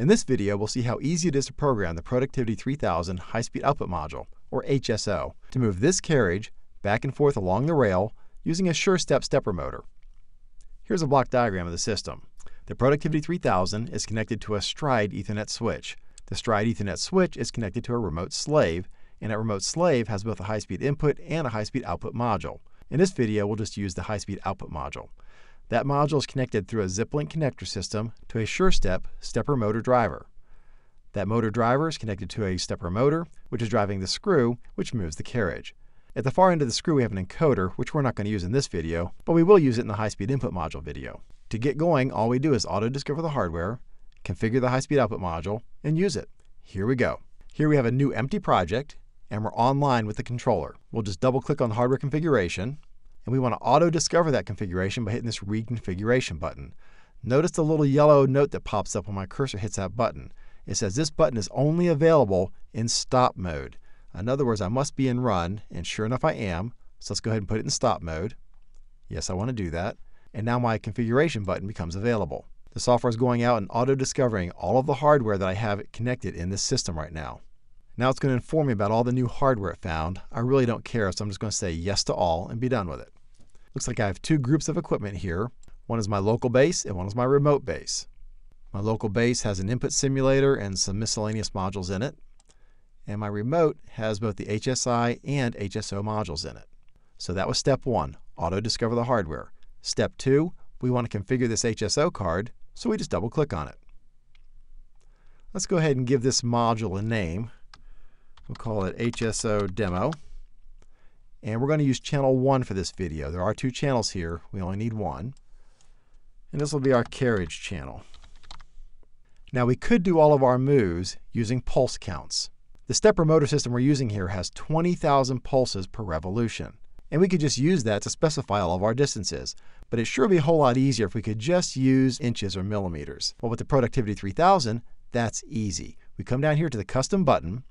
In this video, we'll see how easy it is to program the Productivity 3000 High Speed Output Module, or HSO, to move this carriage back and forth along the rail using a SureStep stepper motor. Here's a block diagram of the system. The Productivity 3000 is connected to a Stride Ethernet switch. The Stride Ethernet switch is connected to a remote slave, and that remote slave has both a high-speed input and a high-speed output module. In this video, we'll just use the high-speed output module. That module is connected through a ZipLink connector system to a SureStep stepper motor driver. That motor driver is connected to a stepper motor, which is driving the screw, which moves the carriage. At the far end of the screw, we have an encoder, which we're not going to use in this video, but we will use it in the high-speed input module video. To get going, all we do is auto-discover the hardware, configure the high-speed output module, and use it. Here we go. Here we have a new empty project, and we're online with the controller. We'll just double-click on the hardware configuration, and we want to auto-discover that configuration by hitting this reconfiguration button. Notice the little yellow note that pops up when my cursor hits that button. It says this button is only available in stop mode. In other words, I must be in run, and sure enough I am, so let's go ahead and put it in stop mode. Yes, I want to do that. And now my configuration button becomes available. The software is going out and auto-discovering all of the hardware that I have connected in this system right now. Now it's going to inform me about all the new hardware it found. I really don't care, so I'm just going to say yes to all and be done with it. Looks like I have two groups of equipment here. One is my local base and one is my remote base. My local base has an input simulator and some miscellaneous modules in it. And my remote has both the HSI and HSO modules in it. So that was step one, auto-discover the hardware. Step two, we want to configure this HSO card, so we just double-click on it. Let's go ahead and give this module a name. We'll call it HSO Demo, and we're going to use channel 1 for this video. There are two channels here. We only need one, and this will be our carriage channel. Now we could do all of our moves using pulse counts. The stepper motor system we're using here has 20,000 pulses per revolution, and we could just use that to specify all of our distances, but it sure would be a whole lot easier if we could just use inches or millimeters. Well, with the Productivity 3000, that's easy. We come down here to the custom button,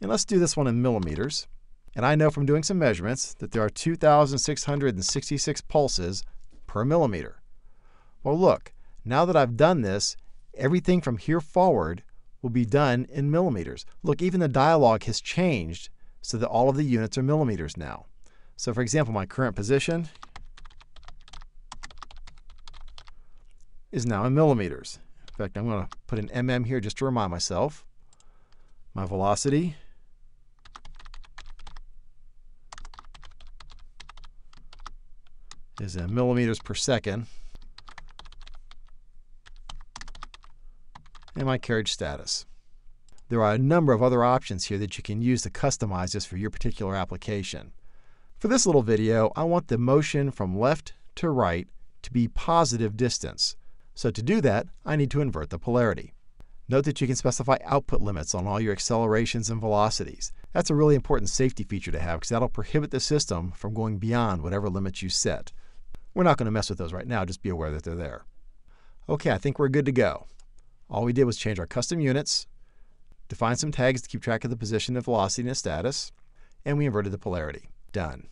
and let's do this one in millimeters. And I know from doing some measurements that there are 2,666 pulses per millimeter. Well, look, now that I've done this, everything from here forward will be done in millimeters. Look, even the dialog has changed so that all of the units are millimeters now. So for example, my current position is now in millimeters. In fact, I'm going to put an mm here just to remind myself. My velocity is in millimeters per second, and my carriage status. There are a number of other options here that you can use to customize this for your particular application. For this little video, I want the motion from left to right to be positive distance. So to do that, I need to invert the polarity. Note that you can specify output limits on all your accelerations and velocities. That's a really important safety feature to have because that'll prohibit the system from going beyond whatever limits you set. We're not going to mess with those right now, just be aware that they're there. Okay, I think we're good to go. All we did was change our custom units, define some tags to keep track of the position of velocity and status, and we inverted the polarity. Done.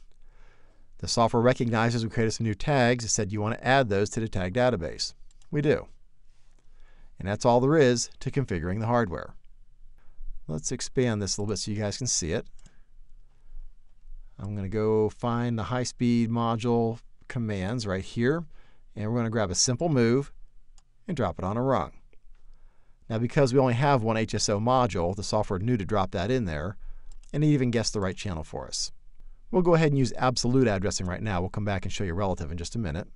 The software recognizes we created some new tags and said you want to add those to the tag database. We do. And that's all there is to configuring the hardware. Let's expand this a little bit so you guys can see it. I'm going to go find the high-speed module commands right here, and we're going to grab a simple move and drop it on a rung. Now because we only have one HSO module, the software knew to drop that in there, and it even guessed the right channel for us. We'll go ahead and use absolute addressing right now. We'll come back and show you relative in just a minute.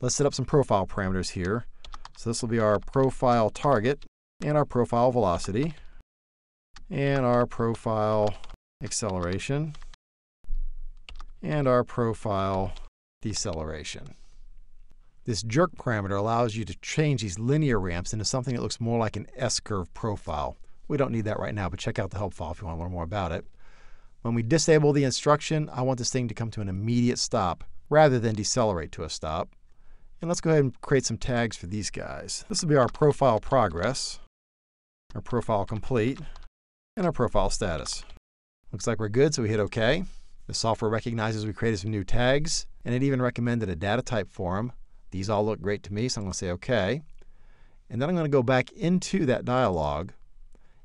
Let's set up some profile parameters here. So this will be our profile target, and our profile velocity, and our profile acceleration, and our profile deceleration. This jerk parameter allows you to change these linear ramps into something that looks more like an S-curve profile. We don't need that right now, but check out the help file if you want to learn more about it. When we disable the instruction, I want this thing to come to an immediate stop rather than decelerate to a stop. And let's go ahead and create some tags for these guys. This will be our profile progress, our profile complete, and our profile status. Looks like we're good, so we hit OK. The software recognizes we created some new tags, and it even recommended a data type for them. These all look great to me, so I'm going to say OK. And then I'm going to go back into that dialog.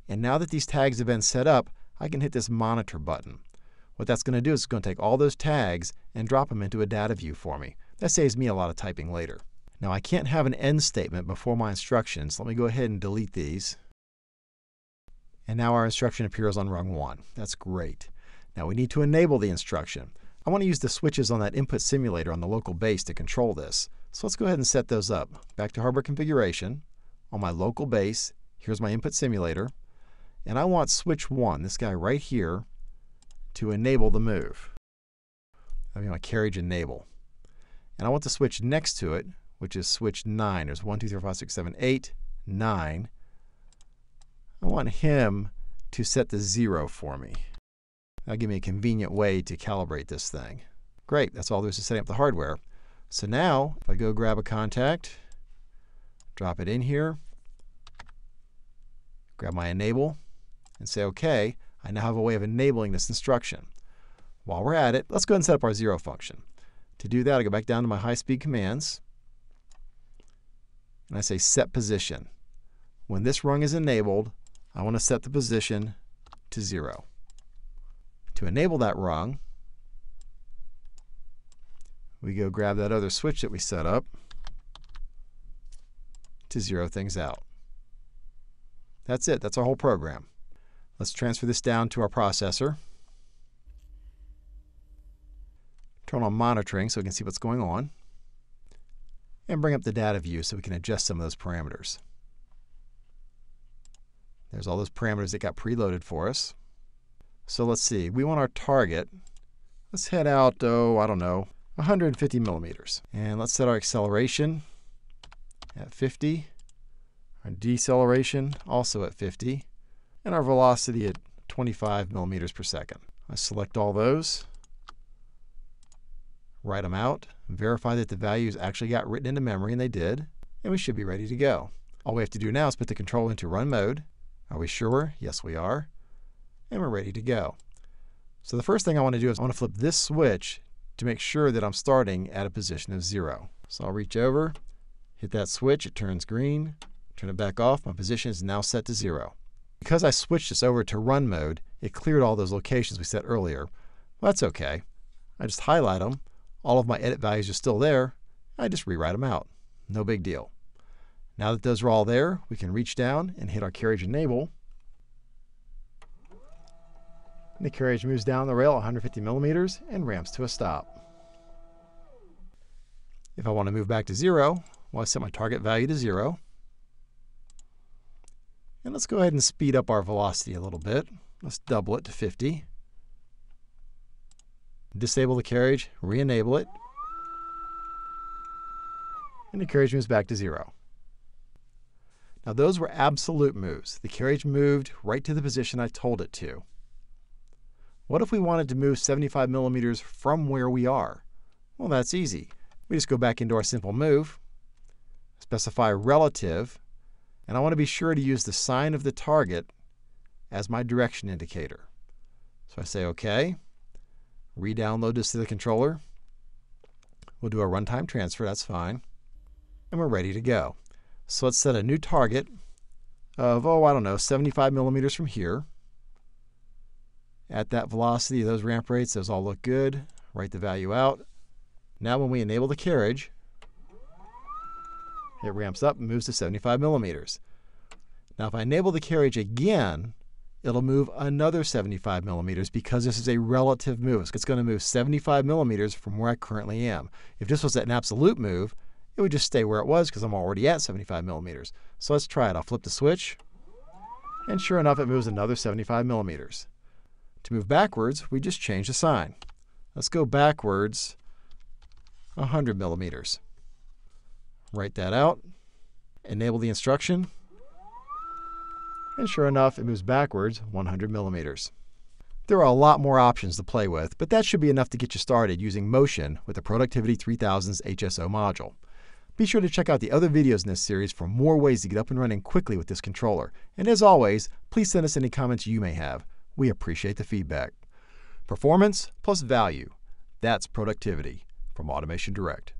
And now that these tags have been set up, I can hit this monitor button. What that's going to do is it's going to take all those tags and drop them into a data view for me. That saves me a lot of typing later. Now I can't have an end statement before my instructions. Let me go ahead and delete these. And now our instruction appears on rung 1. That's great. Now we need to enable the instruction. I want to use the switches on that input simulator on the local base to control this. So let's go ahead and set those up. Back to hardware configuration. On my local base, here's my input simulator. And I want switch 1, this guy right here, to enable the move. I mean my carriage enable. And I want the switch next to it, which is switch 9. There's 1, 2, 3, 4, 5, 6, 7, 8, 9. I want him to set the 0 for me. That'll give me a convenient way to calibrate this thing. Great, that's all there is to setting up the hardware. So now, if I go grab a contact, drop it in here, grab my enable, and say OK, I now have a way of enabling this instruction. While we're at it, let's go ahead and set up our 0 function. To do that, I go back down to my high-speed commands, and I say set position. When this rung is enabled, I want to set the position to 0. To enable that rung, we go grab that other switch that we set up to 0 things out. That's it. That's our whole program. Let's transfer this down to our processor. Turn on monitoring so we can see what's going on. And bring up the data view so we can adjust some of those parameters. There's all those parameters that got preloaded for us. So let's see. We want our target. Let's head out, oh, I don't know, 150 millimeters. And let's set our acceleration at 50, our deceleration also at 50, and our velocity at 25 millimeters per second. I select all those, write them out, verify that the values actually got written into memory, and they did, and we should be ready to go. All we have to do now is put the controller into run mode. Are we sure? Yes, we are. And we're ready to go. So the first thing I want to do is I want to flip this switch to make sure that I'm starting at a position of 0. So I'll reach over, hit that switch, it turns green, turn it back off, my position is now set to 0. Because I switched this over to run mode, it cleared all those locations we set earlier. Well, that's okay. I just highlight them, all of my edit values are still there, I just rewrite them out. No big deal. Now that those are all there, we can reach down and hit our carriage enable. And the carriage moves down the rail 150 millimeters and ramps to a stop. If I want to move back to 0, well, I set my target value to 0. And let's go ahead and speed up our velocity a little bit. Let's double it to 50. Disable the carriage, re-enable it. And the carriage moves back to 0. Now those were absolute moves. The carriage moved right to the position I told it to. What if we wanted to move 75 millimeters from where we are? Well, that's easy. We just go back into our simple move, specify relative, and I want to be sure to use the sign of the target as my direction indicator. So I say OK, re-download this to the controller. We'll do a runtime transfer, that's fine, and we're ready to go. So let's set a new target of, oh, I don't know, 75 millimeters from here. At that velocity, those ramp rates, those all look good. Write the value out. Now when we enable the carriage, it ramps up and moves to 75 millimeters. Now if I enable the carriage again, it'll move another 75 millimeters because this is a relative move. It's going to move 75 millimeters from where I currently am. If this was an absolute move, it would just stay where it was because I'm already at 75 millimeters. So let's try it. I'll flip the switch, and sure enough, it moves another 75 millimeters. To move backwards, we just change the sign. Let's go backwards 100 millimeters. Write that out, enable the instruction, and sure enough, it moves backwards 100 millimeters. There are a lot more options to play with, but that should be enough to get you started using motion with the Productivity 3000's HSO module. Be sure to check out the other videos in this series for more ways to get up and running quickly with this controller. And as always, please send us any comments you may have. We appreciate the feedback. Performance plus value. That's productivity from AutomationDirect.